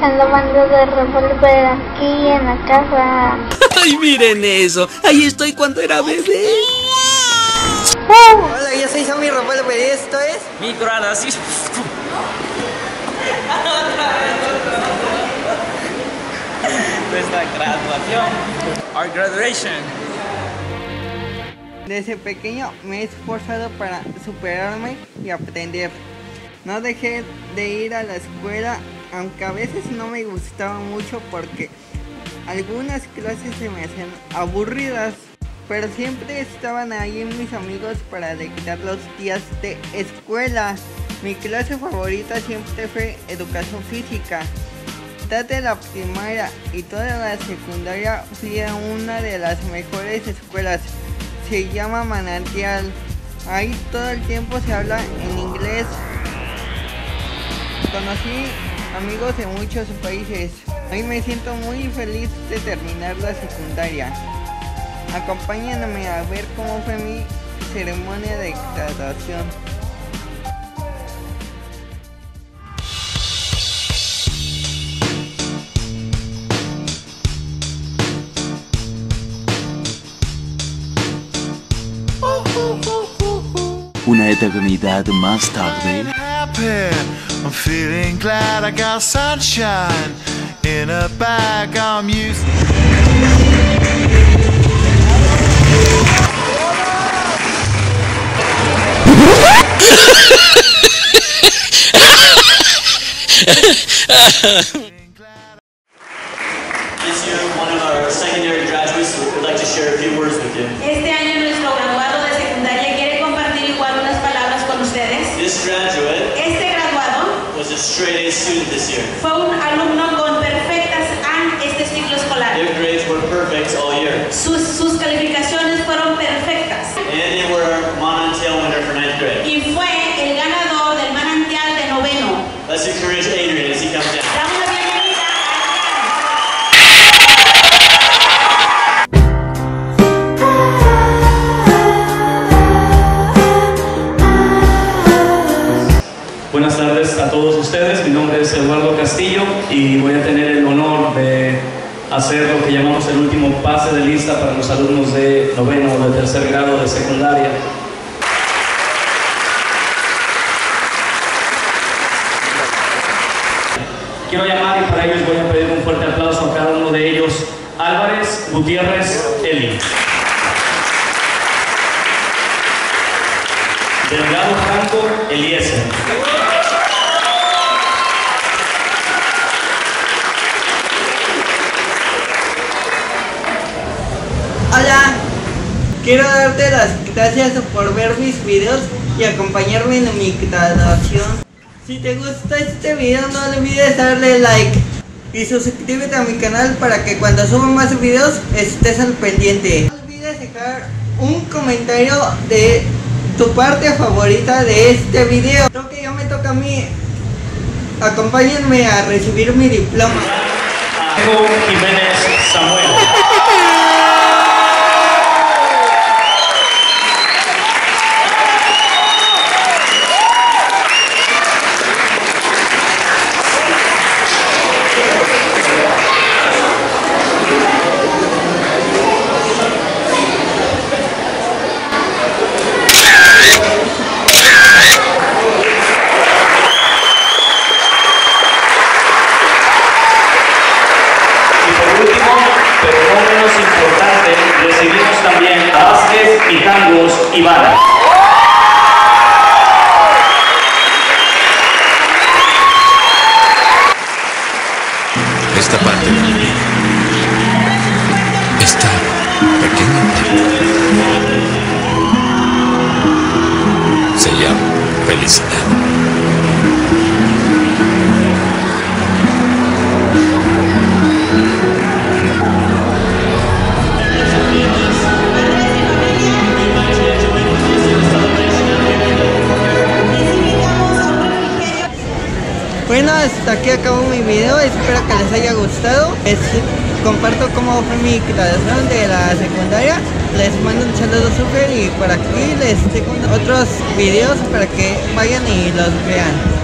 que ando mandando de revólver aquí en la casa. ¡Ay, miren eso! ¡Ahí estoy cuando era bebé! Hola, yo soy Sammy Revuelvo y esto es... Microanálisis. Nuestra graduación. Our graduation. Desde pequeño me he esforzado para superarme y aprender. No dejé de ir a la escuela, aunque a veces no me gustaba mucho porque algunas clases se me hacían aburridas. Pero siempre estaban ahí mis amigos para dictar los días de escuela. Mi clase favorita siempre fue educación física. Desde la primaria y toda la secundaria fui a una de las mejores escuelas. Se llama Manantial. Ahí todo el tiempo se habla en inglés. Conocí amigos de muchos países. Hoy me siento muy feliz de terminar la secundaria. Acompáñenme a ver cómo fue mi ceremonia de graduación. Una eternidad más tarde. Este año nuestro graduado de secundaria quiere compartir igual unas palabras con ustedes. Este graduado fue un alumno con perfectas en este ciclo escolar. Sus calificaciones fueron perfectas. Y fue el ganador del Manantial de 9º. Let's encourage Adrian as he comes down. Buenas tardes a todos ustedes, mi nombre es Eduardo Castillo y voy a tener el honor de hacer lo que llamamos el último pase de lista para los alumnos de 9º o de 3er grado de secundaria. Quiero llamar y para ellos voy a pedir un fuerte aplauso a cada uno de ellos. Álvarez Gutiérrez Eli, Delgado Franco Eliécer, hola, quiero darte las gracias por ver mis videos y acompañarme en mi graduación. Si te gusta este video no olvides darle like y suscríbete a mi canal para que cuando suba más videos estés al pendiente. No olvides dejar un comentario de tu parte favorita de este video. Creo que ya me toca a mí. Acompáñenme a recibir mi diploma. Jaime Jiménez Samuel. Y vale. Esta parte de mi vida, esta pequeña parte, se llama felicidad. Bueno, hasta aquí acabo mi video, espero que les haya gustado. Les comparto cómo fue mi graduación de la secundaria. Les mando un saludo súper y por aquí les dejo otros videos para que vayan y los vean.